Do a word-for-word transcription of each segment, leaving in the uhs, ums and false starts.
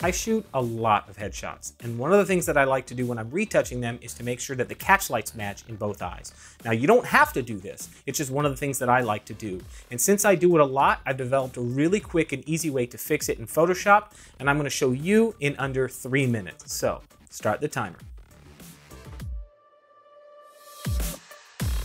I shoot a lot of headshots, and one of the things that I like to do when I'm retouching them is to make sure that the catchlights match in both eyes. Now, you don't have to do this. It's just one of the things that I like to do. And since I do it a lot, I've developed a really quick and easy way to fix it in Photoshop, and I'm going to show you in under three minutes. So, start the timer.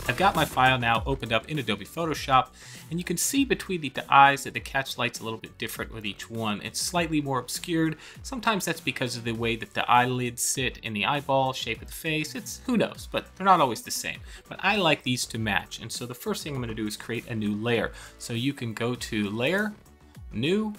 I've got my file now opened up in Adobe Photoshop, and you can see between the, the eyes that the catch light's a little bit different with each one. It's slightly more obscured. Sometimes that's because of the way that the eyelids sit in the eyeball, shape of the face. It's who knows, but they're not always the same. But I like these to match, and so the first thing I'm going to do is create a new layer. So you can go to Layer, New,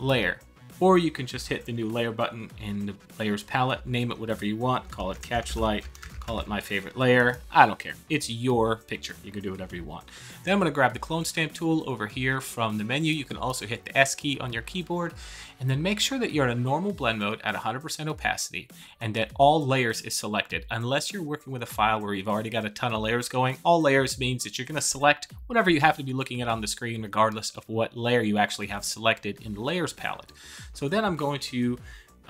Layer. Or you can just hit the new layer button in the layers palette, name it whatever you want, call it catch light, call it my favorite layer. I don't care. It's your picture. You can do whatever you want. Then I'm going to grab the clone stamp tool over here from the menu. You can also hit the S key on your keyboard, and then make sure that you're in a normal blend mode at one hundred percent opacity and that all layers is selected. Unless you're working with a file where you've already got a ton of layers going, all layers means that you're going to select whatever you happen to be looking at on the screen, regardless of what layer you actually have selected in the layers palette. So then I'm going to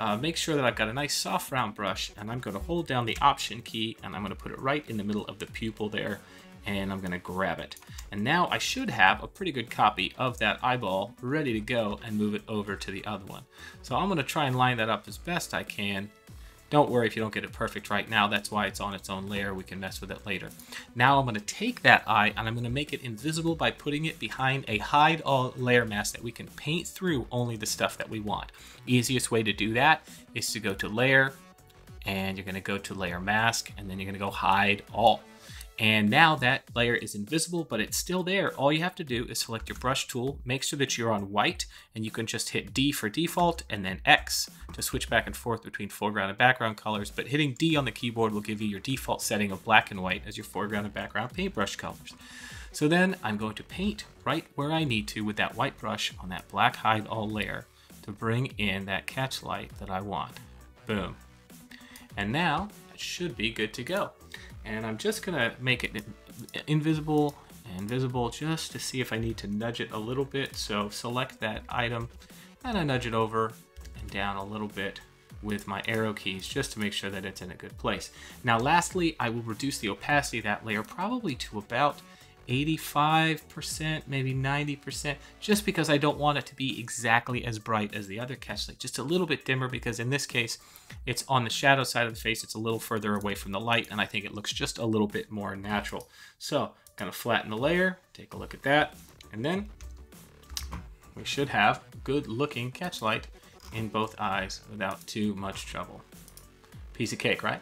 uh, make sure that I've got a nice soft round brush, and I'm going to hold down the option key, and I'm going to put it right in the middle of the pupil there, and I'm going to grab it. And now I should have a pretty good copy of that eyeball ready to go and move it over to the other one. So I'm going to try and line that up as best I can. Don't worry if you don't get it perfect right now. That's why it's on its own layer. We can mess with it later. Now I'm going to take that eye and I'm going to make it invisible by putting it behind a hide all layer mask that we can paint through only the stuff that we want. Easiest way to do that is to go to layer, and you're going to go to layer mask, and then you're going to go hide all. And now that layer is invisible, but it's still there. All you have to do is select your brush tool, make sure that you're on white, and you can just hit D for default and then X to switch back and forth between foreground and background colors. But hitting D on the keyboard will give you your default setting of black and white as your foreground and background paintbrush colors. So then I'm going to paint right where I need to with that white brush on that black hide all layer to bring in that catch light that I want. Boom. And now it should be good to go. And I'm just going to make it invisible and visible just to see if I need to nudge it a little bit. So select that item and I nudge it over and down a little bit with my arrow keys just to make sure that it's in a good place. Now lastly, I will reduce the opacity of that layer probably to about eighty-five percent, maybe ninety percent, just because I don't want it to be exactly as bright as the other catchlight, just a little bit dimmer, because in this case, it's on the shadow side of the face. It's a little further away from the light, and I think it looks just a little bit more natural. So I'm gonna flatten the layer, take a look at that, and then we should have good looking catchlight in both eyes without too much trouble. Piece of cake, right?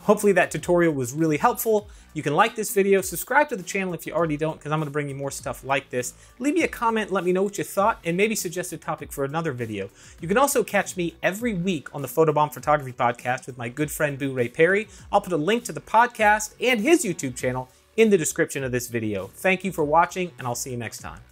Hopefully that tutorial was really helpful. You can like this video, subscribe to the channel if you already don't, because I'm going to bring you more stuff like this. Leave me a comment, let me know what you thought, and maybe suggest a topic for another video. You can also catch me every week on the Photobomb Photography Podcast with my good friend Booray Perry. I'll put a link to the podcast and his YouTube channel in the description of this video. Thank you for watching, and I'll see you next time.